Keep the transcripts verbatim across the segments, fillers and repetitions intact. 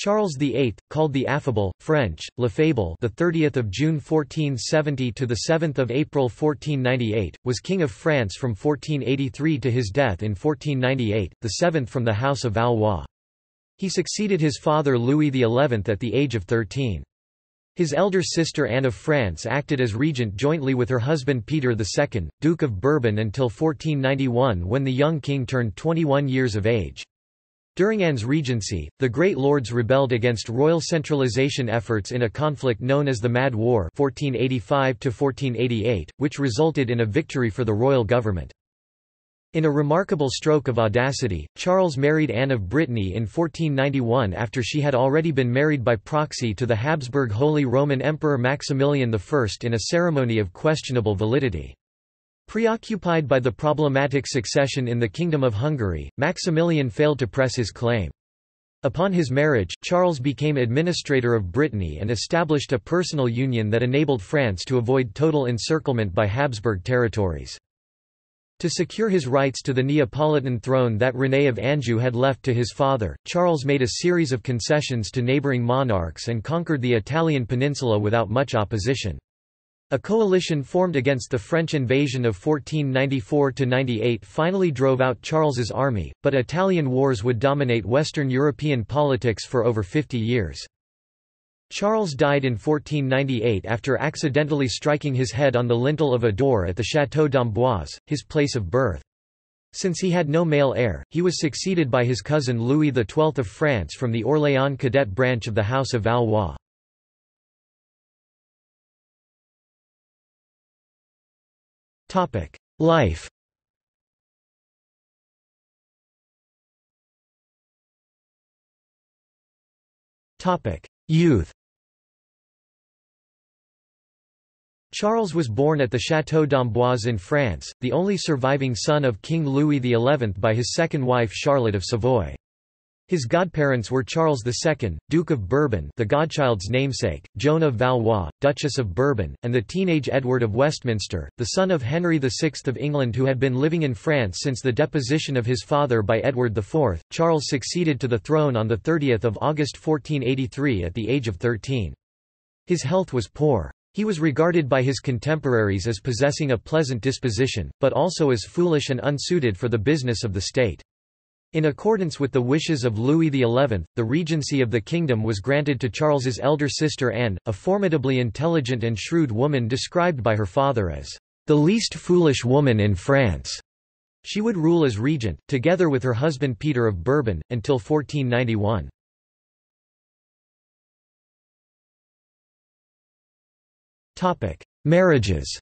Charles the eighth, called the Affable, French, l'Affable, the thirtieth of June fourteen seventy to the seventh of April fourteen ninety-eight, was king of France from fourteen eighty-three to his death in fourteen ninety-eight, the seventh from the House of Valois. He succeeded his father Louis the eleventh at the age of thirteen. His elder sister Anne of France acted as regent jointly with her husband Peter the second, Duke of Bourbon, until fourteen ninety-one, when the young king turned twenty-one years of age. During Anne's regency, the great lords rebelled against royal centralization efforts in a conflict known as the Mad War fourteen eighty-five to fourteen eighty-eight, which resulted in a victory for the royal government. In a remarkable stroke of audacity, Charles married Anne of Brittany in fourteen ninety-one after she had already been married by proxy to the Habsburg Holy Roman Emperor Maximilian the first in a ceremony of questionable validity. Preoccupied by the problematic succession in the Kingdom of Hungary, Maximilian failed to press his claim. Upon his marriage, Charles became administrator of Brittany and established a personal union that enabled France to avoid total encirclement by Habsburg territories. To secure his rights to the Neapolitan throne that René of Anjou had left to his father, Charles made a series of concessions to neighboring monarchs and conquered the Italian peninsula without much opposition. A coalition formed against the French invasion of fourteen ninety-four to ninety-eight finally drove out Charles's army, but Italian wars would dominate Western European politics for over fifty years. Charles died in fourteen ninety-eight after accidentally striking his head on the lintel of a door at the Château d'Amboise, his place of birth. Since he had no male heir, he was succeeded by his cousin Louis the twelfth of France from the Orléans cadet branch of the House of Valois. Life. Youth. Charles was born at the Château d'Amboise in France, the only surviving son of King Louis the eleventh by his second wife Charlotte of Savoy. His godparents were Charles the second, Duke of Bourbon, the godchild's namesake, Joan of Valois, Duchess of Bourbon, and the teenage Edward of Westminster, the son of Henry the sixth of England, who had been living in France since the deposition of his father by Edward the fourth. Charles succeeded to the throne on the thirtieth of August fourteen eighty-three at the age of thirteen. His health was poor. He was regarded by his contemporaries as possessing a pleasant disposition, but also as foolish and unsuited for the business of the state. In accordance with the wishes of Louis the eleventh, the regency of the kingdom was granted to Charles's elder sister Anne, a formidably intelligent and shrewd woman described by her father as the least foolish woman in France. She would rule as regent, together with her husband Peter of Bourbon, until fourteen ninety-one. Marriages.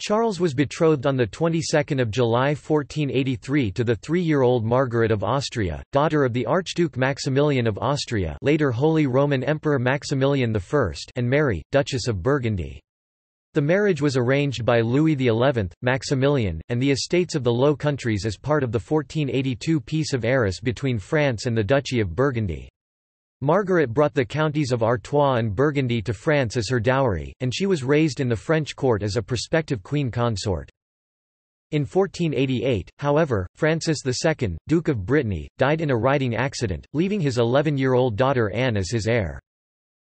Charles was betrothed on the twenty-second of July fourteen eighty-three to the three-year-old Margaret of Austria, daughter of the Archduke Maximilian of Austria, later Holy Roman Emperor Maximilian the first, and Mary, Duchess of Burgundy. The marriage was arranged by Louis the eleventh, Maximilian, and the estates of the Low Countries as part of the fourteen eighty-two Peace of Arras between France and the Duchy of Burgundy. Margaret brought the counties of Artois and Burgundy to France as her dowry, and she was raised in the French court as a prospective queen consort. In fourteen eighty-eight, however, Francis the second, Duke of Brittany, died in a riding accident, leaving his eleven-year-old daughter Anne as his heir.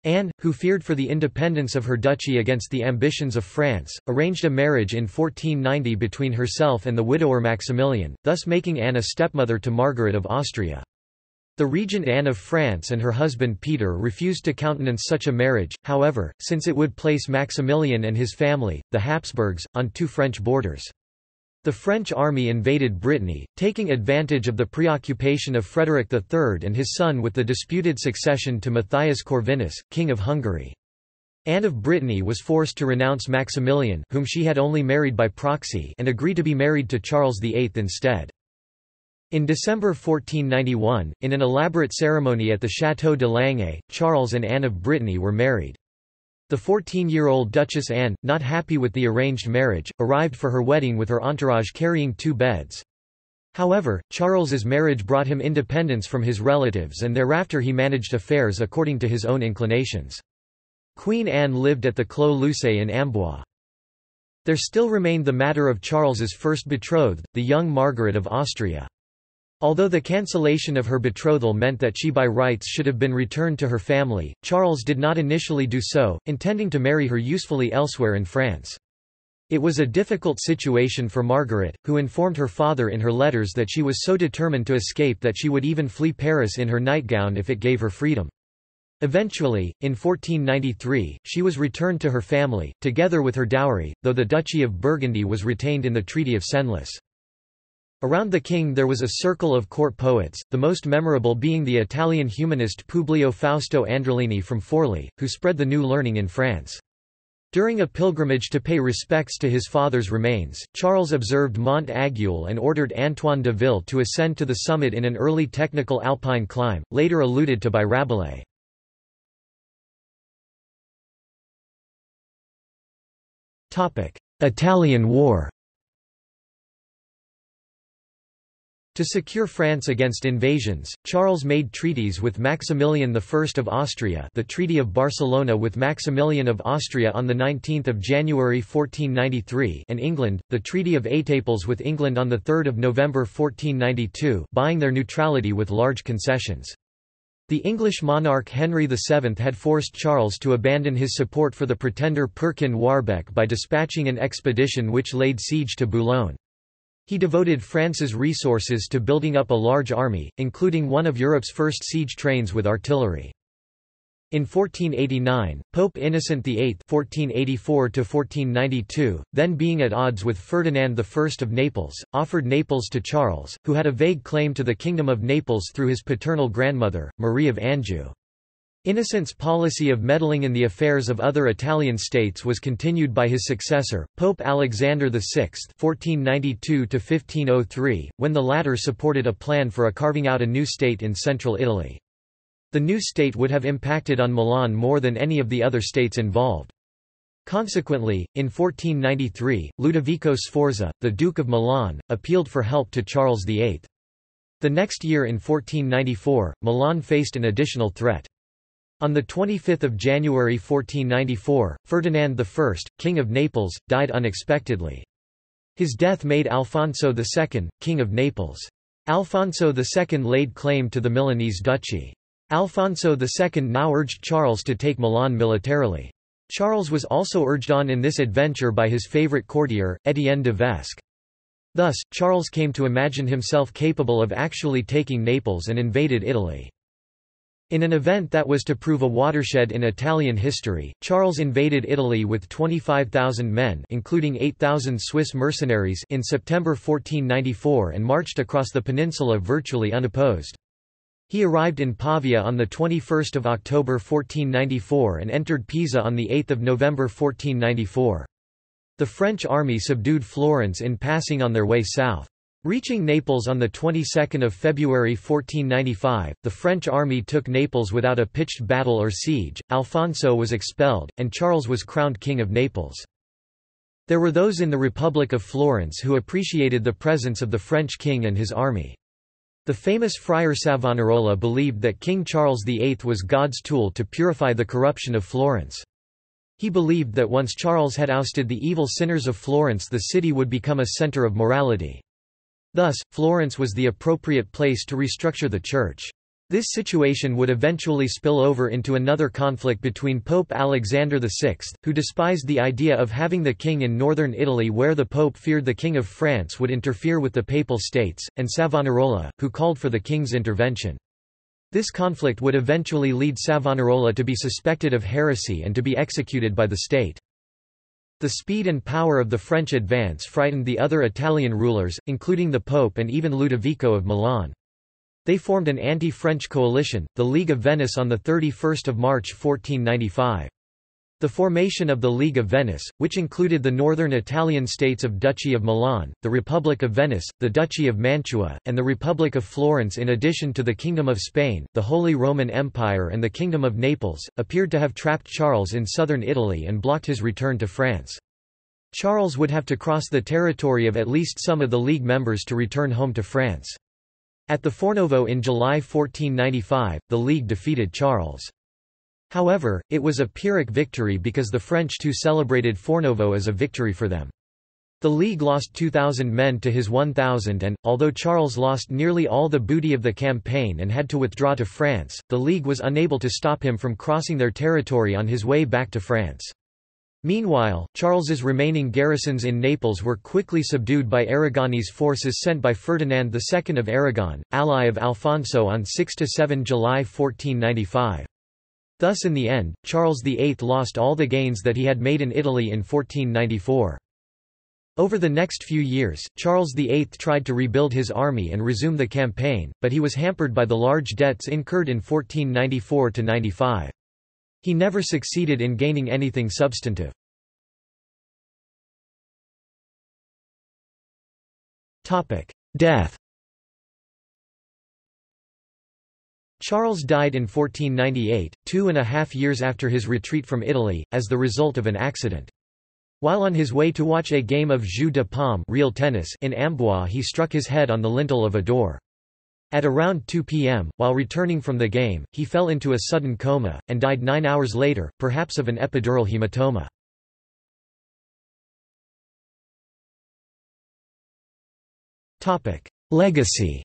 Anne, who feared for the independence of her duchy against the ambitions of France, arranged a marriage in fourteen ninety between herself and the widower Maximilian, thus making Anne a stepmother to Margaret of Austria. The regent Anne of France and her husband Peter refused to countenance such a marriage, however, since it would place Maximilian and his family, the Habsburgs, on two French borders. The French army invaded Brittany, taking advantage of the preoccupation of Frederick the third and his son with the disputed succession to Matthias Corvinus, King of Hungary. Anne of Brittany was forced to renounce Maximilian, whom she had only married by proxy, and agree to be married to Charles the eighth instead. In December fourteen ninety-one, in an elaborate ceremony at the Château de Langay, Charles and Anne of Brittany were married. The fourteen-year-old Duchess Anne, not happy with the arranged marriage, arrived for her wedding with her entourage carrying two beds. However, Charles's marriage brought him independence from his relatives, and thereafter he managed affairs according to his own inclinations. Queen Anne lived at the Clos Lucé in Amboise. There still remained the matter of Charles's first betrothed, the young Margaret of Austria. Although the cancellation of her betrothal meant that she by rights should have been returned to her family, Charles did not initially do so, intending to marry her usefully elsewhere in France. It was a difficult situation for Margaret, who informed her father in her letters that she was so determined to escape that she would even flee Paris in her nightgown if it gave her freedom. Eventually, in fourteen ninety-three, she was returned to her family, together with her dowry, though the Duchy of Burgundy was retained in the Treaty of Senlis. Around the king there was a circle of court poets, the most memorable being the Italian humanist Publio Fausto Androlini from Forlì, who spread the new learning in France. During a pilgrimage to pay respects to his father's remains, Charles observed Mont Aiguille and ordered Antoine de Ville to ascend to the summit in an early technical alpine climb, later alluded to by Rabelais. Italian War. To secure France against invasions, Charles made treaties with Maximilian the First of Austria, the Treaty of Barcelona with Maximilian of Austria on the nineteenth of January fourteen ninety-three, and England, the Treaty of Étaples with England on the third of November fourteen ninety-two, buying their neutrality with large concessions. The English monarch Henry the Seventh had forced Charles to abandon his support for the pretender Perkin Warbeck by dispatching an expedition which laid siege to Boulogne. He devoted France's resources to building up a large army, including one of Europe's first siege trains with artillery. In fourteen eighty-nine, Pope Innocent the Eighth (fourteen eighty-four to fourteen ninety-two), then being at odds with Ferdinand the First of Naples, offered Naples to Charles, who had a vague claim to the Kingdom of Naples through his paternal grandmother, Mary of Anjou. Innocent's policy of meddling in the affairs of other Italian states was continued by his successor, Pope Alexander the Sixth (fourteen ninety-two to fifteen oh three), when the latter supported a plan for a carving out a new state in central Italy. The new state would have impacted on Milan more than any of the other states involved. Consequently, in fourteen ninety-three, Ludovico Sforza, the Duke of Milan, appealed for help to Charles the Eighth. The next year in fourteen ninety-four, Milan faced an additional threat. On twenty-fifth of January fourteen ninety-four, Ferdinand the First, King of Naples, died unexpectedly. His death made Alfonso the Second, King of Naples. Alfonso the Second laid claim to the Milanese duchy. Alfonso the Second now urged Charles to take Milan militarily. Charles was also urged on in this adventure by his favorite courtier, Étienne de Vesques. Thus, Charles came to imagine himself capable of actually taking Naples and invaded Italy. In an event that was to prove a watershed in Italian history, Charles invaded Italy with twenty-five thousand men, including eight thousand Swiss mercenaries, in September fourteen ninety-four and marched across the peninsula virtually unopposed. He arrived in Pavia on the twenty-first of October fourteen ninety-four and entered Pisa on the eighth of November fourteen ninety-four. The French army subdued Florence in passing on their way south. Reaching Naples on the twenty-second of February fourteen ninety-five, the French army took Naples without a pitched battle or siege. Alfonso was expelled, and Charles was crowned King of Naples. There were those in the Republic of Florence who appreciated the presence of the French king and his army. The famous Friar Savonarola believed that King Charles the Eighth was God's tool to purify the corruption of Florence. He believed that once Charles had ousted the evil sinners of Florence, the city would become a center of morality. Thus, Florence was the appropriate place to restructure the Church. This situation would eventually spill over into another conflict between Pope Alexander the Sixth, who despised the idea of having the king in northern Italy where the Pope feared the King of France would interfere with the Papal States, and Savonarola, who called for the king's intervention. This conflict would eventually lead Savonarola to be suspected of heresy and to be executed by the state. The speed and power of the French advance frightened the other Italian rulers, including the Pope and even Ludovico of Milan. They formed an anti-French coalition, the League of Venice, on thirty-first of March fourteen ninety-five. The formation of the League of Venice, which included the northern Italian states of Duchy of Milan, the Republic of Venice, the Duchy of Mantua, and the Republic of Florence, in addition to the Kingdom of Spain, the Holy Roman Empire and the Kingdom of Naples, appeared to have trapped Charles in southern Italy and blocked his return to France. Charles would have to cross the territory of at least some of the League members to return home to France. At the Fornovo in July fourteen ninety-five, the League defeated Charles. However, it was a Pyrrhic victory because the French too celebrated Fornovo as a victory for them. The League lost two thousand men to his one thousand and, although Charles lost nearly all the booty of the campaign and had to withdraw to France, the League was unable to stop him from crossing their territory on his way back to France. Meanwhile, Charles's remaining garrisons in Naples were quickly subdued by Aragonese forces sent by Ferdinand the Second of Aragon, ally of Alfonso, on the sixth to seventh of July fourteen ninety-five. Thus in the end, Charles the Eighth lost all the gains that he had made in Italy in fourteen ninety-four. Over the next few years, Charles the Eighth tried to rebuild his army and resume the campaign, but he was hampered by the large debts incurred in fourteen ninety-four to ninety-five. He never succeeded in gaining anything substantive. Death. Charles died in fourteen ninety-eight, two and a half years after his retreat from Italy, as the result of an accident. While on his way to watch a game of jeu de paume real tennis in Amboise, he struck his head on the lintel of a door. At around two p m, while returning from the game, he fell into a sudden coma, and died nine hours later, perhaps of an epidural hematoma. Legacy.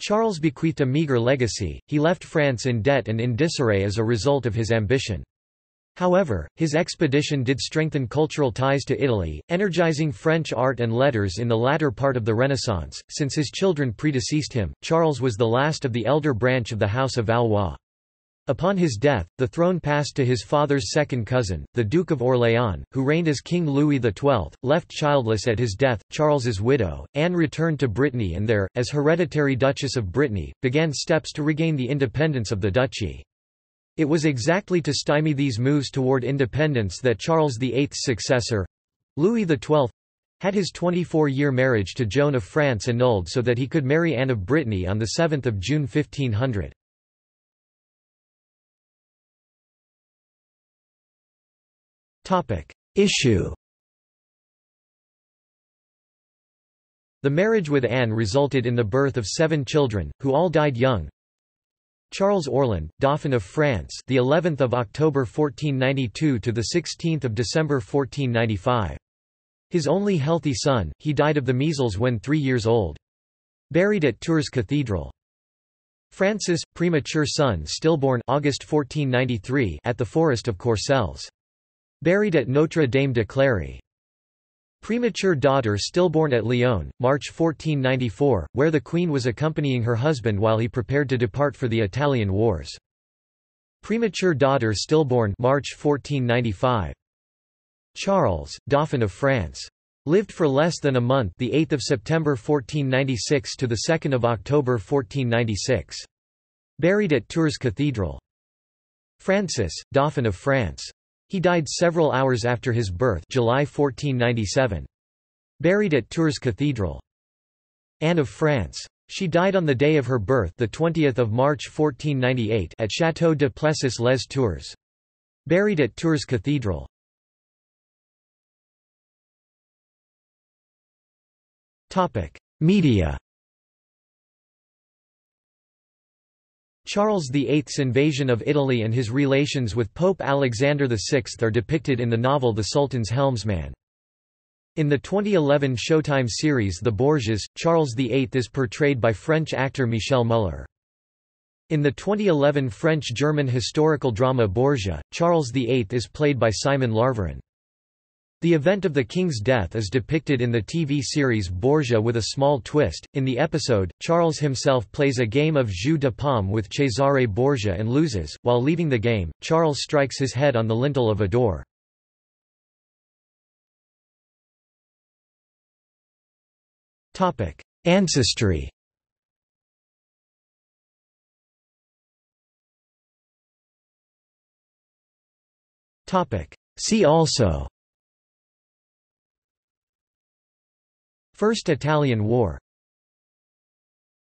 Charles bequeathed a meagre legacy. He left France in debt and in disarray as a result of his ambition. However, his expedition did strengthen cultural ties to Italy, energizing French art and letters in the latter part of the Renaissance. Since his children predeceased him, Charles was the last of the elder branch of the House of Valois. Upon his death, the throne passed to his father's second cousin, the Duke of Orléans, who reigned as King Louis the Twelfth. Left childless at his death, Charles's widow, Anne, returned to Brittany and there, as hereditary Duchess of Brittany, began steps to regain the independence of the duchy. It was exactly to stymie these moves toward independence that Charles the Eighth's successor, Louis the Twelfth, had his twenty-four year marriage to Joan of France annulled so that he could marry Anne of Brittany on the seventh of June fifteen hundred. Issue. The marriage with Anne resulted in the birth of seven children, who all died young. Charles Orland, Dauphin of France, the eleventh of October fourteen ninety-two to the sixteenth of December fourteen ninety-five. His only healthy son, he died of the measles when three years old. Buried at Tours Cathedral. Francis, premature son stillborn, August fourteen ninety-three, at the forest of Courcelles. Buried at Notre Dame de Cléry. Premature daughter stillborn at Lyon, March fourteen ninety-four, where the Queen was accompanying her husband while he prepared to depart for the Italian wars. Premature daughter stillborn, March fourteen ninety-five. Charles, Dauphin of France, lived for less than a month, the eighth of September fourteen ninety-six to the second of October fourteen ninety-six. Buried at Tours Cathedral. Francis, Dauphin of France. He died several hours after his birth, July fourteen ninety-seven. Buried at Tours Cathedral. Anne of France. She died on the day of her birth, the twentieth of March fourteen ninety-eight, at Château de Plessis-les-Tours. Buried at Tours Cathedral. Topic: Media. Charles the Eighth's invasion of Italy and his relations with Pope Alexander the Sixth are depicted in the novel The Sultan's Helmsman. In the twenty eleven Showtime series The Borgias, Charles the Eighth is portrayed by French actor Michel Muller. In the twenty eleven French-German historical drama Borgia, Charles the Eighth is played by Simon Larverin. The event of the king's death is depicted in the T V series Borgia with a small twist. In the episode, Charles himself plays a game of jeu de paume with Cesare Borgia and loses. While leaving the game, Charles strikes his head on the lintel of a door. Topic: Ancestry. Topic: See also. First Italian War.